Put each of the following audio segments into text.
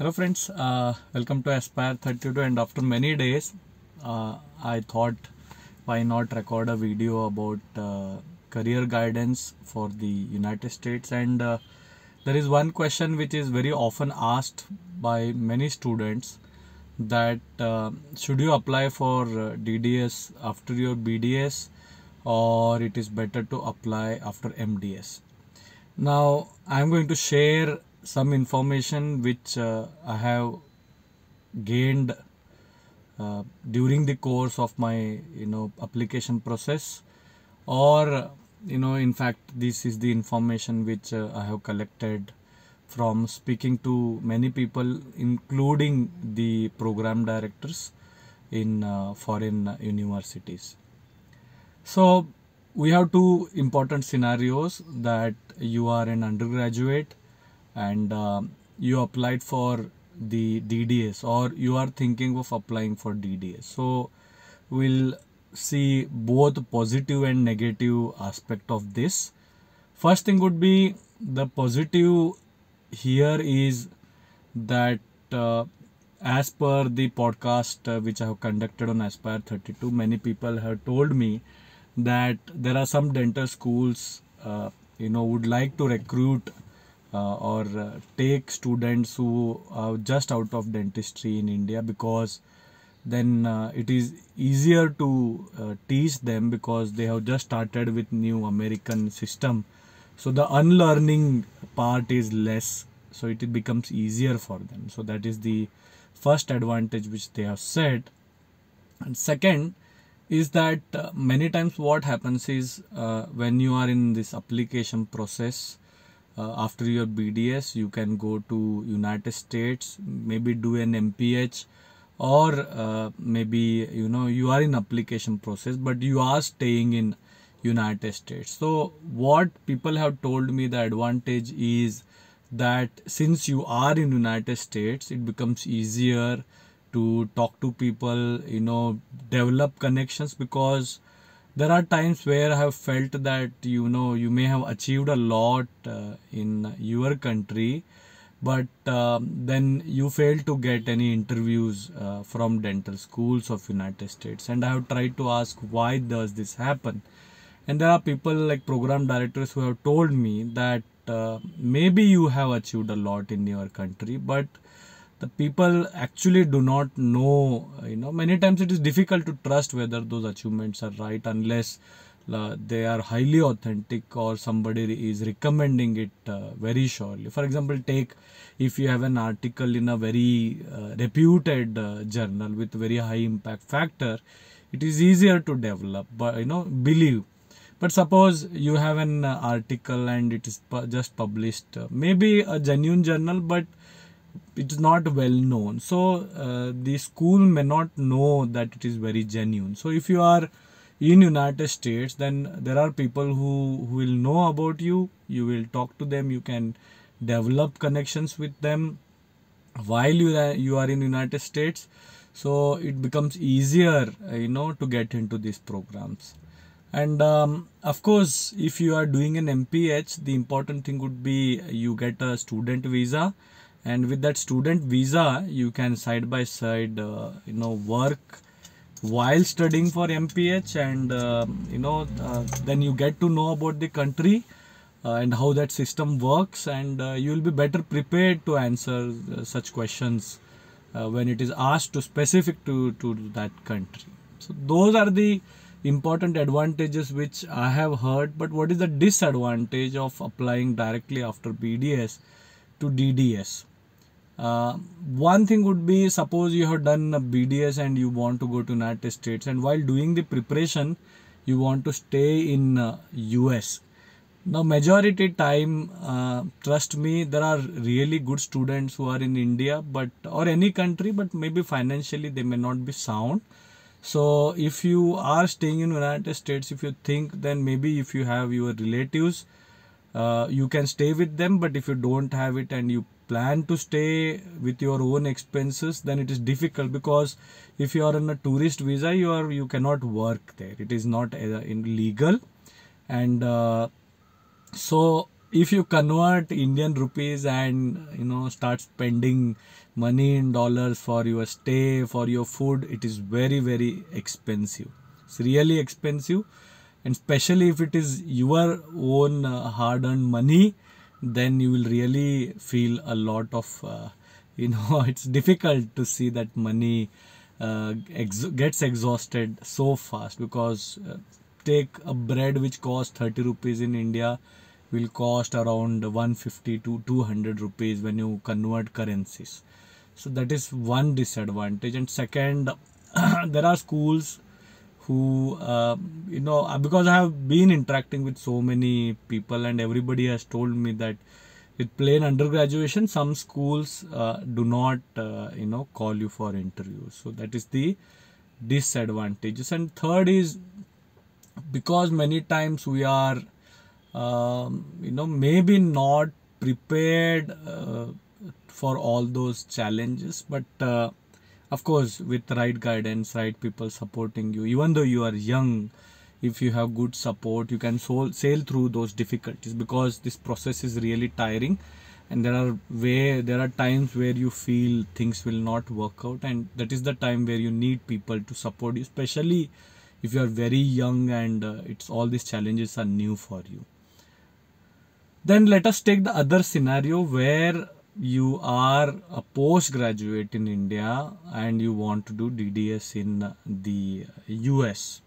Hello friends, welcome to Aspire 32, and after many days I thought why not record a video about career guidance for the United States. And there is one question which is very often asked by many students, that should you apply for DDS after your BDS, or it is better to apply after MDS? Now I am going to share some information which I have gained during the course of my application process, or in fact this is the information which I have collected from speaking to many people, including the program directors in foreign universities. So we have two important scenarios, that you are an undergraduate and you applied for the DDS, or you are thinking of applying for DDS. So we'll see both positive and negative aspect of this. First thing would be, the positive here is that as per the podcast which I have conducted on Aspire 32, many people have told me that there are some dental schools would like to recruit or take students who are just out of dentistry in India, because then it is easier to teach them, because they have just started with new American system. So the unlearning part is less, so it becomes easier for them. So that is the first advantage which they have said. And second is that many times what happens is, when you are in this application process, after your BDS, you can go to United States, maybe do an MPH, or maybe you are in application process but you are staying in United States. So what people have told me, the advantage is that since you are in United States, it becomes easier to talk to people, develop connections, because there are times where I have felt that you may have achieved a lot in your country, but then you fail to get any interviews from dental schools of United States. And I have tried to ask, why does this happen? And there are people like program directors who have told me that maybe you have achieved a lot in your country, but the people actually do not know, many times it is difficult to trust whether those achievements are right, unless they are highly authentic or somebody is recommending it very surely. For example, take if you have an article in a very reputed journal with very high impact factor, it is easier to develop, but believe. But suppose you have an article and it is just published, maybe a genuine journal, but it's not well known. So the school may not know that it is very genuine. So if you are in United States, then there are people who will know about you. You will talk to them. You can develop connections with them while you are in United States. So it becomes easier, to get into these programs. And of course, if you are doing an MPH, the important thing would be you get a student visa. And with that student visa, you can side by side, work while studying for MPH, and then you get to know about the country and how that system works, and you will be better prepared to answer such questions when it is asked to specific to that country. So those are the important advantages which I have heard. But what is the disadvantage of applying directly after BDS to DDS? One thing would be, suppose you have done a BDS and you want to go to United States, and while doing the preparation you want to stay in US. Now majority time, trust me, there are really good students who are in India, but or any country, but maybe financially they may not be sound. So if you are staying in United States, if you think, then maybe if you have your relatives, you can stay with them. But if you don't have it and you plan to stay with your own expenses, then it is difficult, because if you are on a tourist visa, you cannot work there. It is not legal. And so if you convert Indian rupees and start spending money in dollars for your stay, for your food, it is very, very expensive. It's really expensive, and especially if it is your own hard-earned money, then you will really feel a lot of it's difficult to see that money gets exhausted so fast, because take a bread which costs 30 rupees in India will cost around 150 to 200 rupees when you convert currencies. So that is one disadvantage. And second, there are schools who because I have been interacting with so many people, and everybody has told me that with plain undergraduation, some schools do not call you for interviews. So that is the disadvantages. And third is, because many times we are maybe not prepared for all those challenges, but of course with right guidance, right people supporting you, even though you are young, if you have good support, you can sail through those difficulties, because this process is really tiring, and there are times where you feel things will not work out, and that is the time where you need people to support you, especially if you are very young and it's all these challenges are new for you. Then let us take the other scenario where you are a postgraduate in India and you want to do DDS in the US.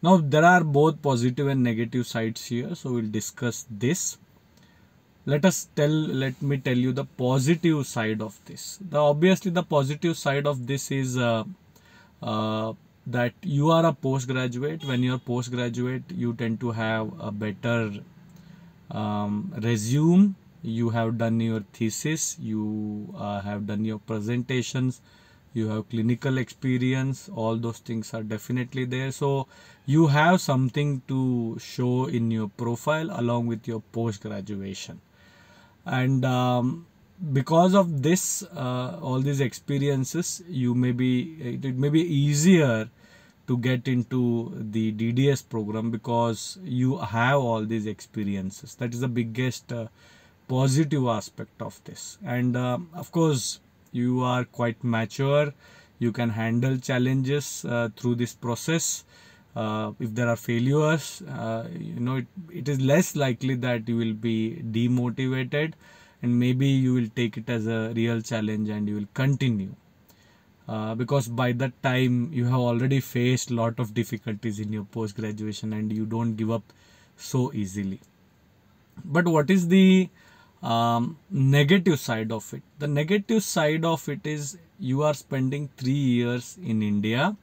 Now there are both positive and negative sides here, so we'll discuss this. Let me tell you the positive side of this. Obviously the positive side of this is that you are a postgraduate. When you are postgraduate, you tend to have a better resume. You have done your thesis, you have done your presentations, you have clinical experience, all those things are definitely there. So you have something to show in your profile along with your post-graduation. And because of this, all these experiences, it may be easier to get into the DDS program because you have all these experiences. That is the biggest positive aspect of this. And of course, you are quite mature, you can handle challenges through this process. If there are failures, it is less likely that you will be demotivated, and maybe you will take it as a real challenge and you will continue. Because by that time you have already faced a lot of difficulties in your post-graduation and you don't give up so easily. But what is the negative side of it? The negative side of it is you are spending 3 years in India,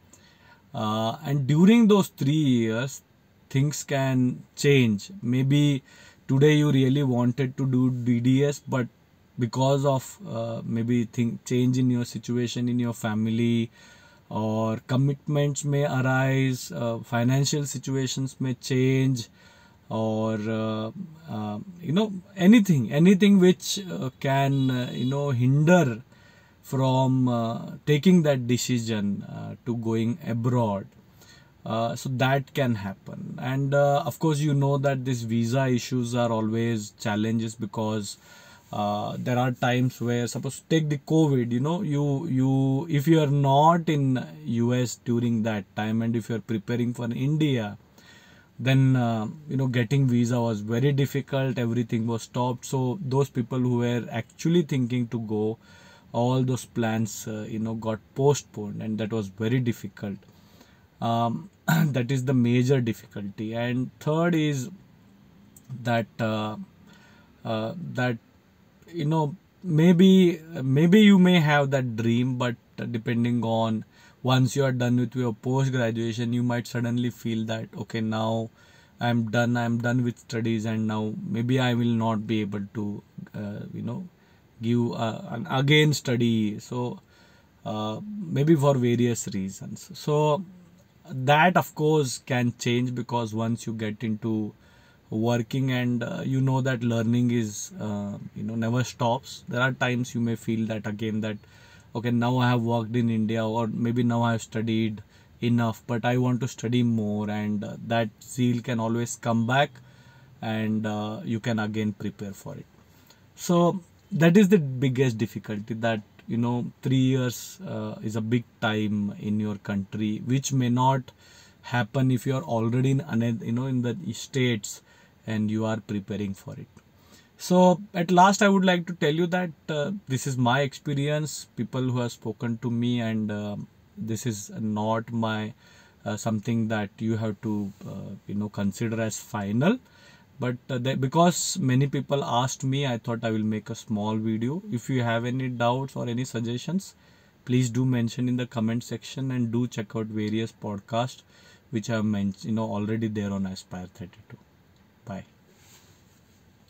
and during those 3 years things can change. Maybe today you really wanted to do DDS, but because of maybe change in your situation, in your family, or commitments may arise, financial situations may change, or anything which can hinder from taking that decision to going abroad. So that can happen. And of course, that these visa issues are always challenges, because there are times where, suppose take the COVID, if you are not in US during that time and if you are preparing for India, then getting visa was very difficult. Everything was stopped. So those people who were actually thinking to go, all those plans got postponed, and that was very difficult. That is the major difficulty. And third is that maybe you may have that dream, but depending on, once you are done with your post-graduation, you might suddenly feel that, okay, now I'm done with studies, and now maybe I will not be able to again study. So maybe for various reasons. So that of course can change, because once you get into working and that learning is never stops. There are times you may feel that again, that okay, now I have worked in India, or maybe now I have studied enough, but I want to study more, and that zeal can always come back, and you can again prepare for it. So that is the biggest difficulty, that 3 years is a big time in your country, which may not happen if you are already in in the states and you are preparing for it. So at last, I would like to tell you that this is my experience, people who have spoken to me, and this is not my something that you have to consider as final. But because many people asked me, I thought I will make a small video. If you have any doubts or any suggestions, please do mention in the comment section, and do check out various podcasts which I have mentioned already there on Aspire 32. Bye.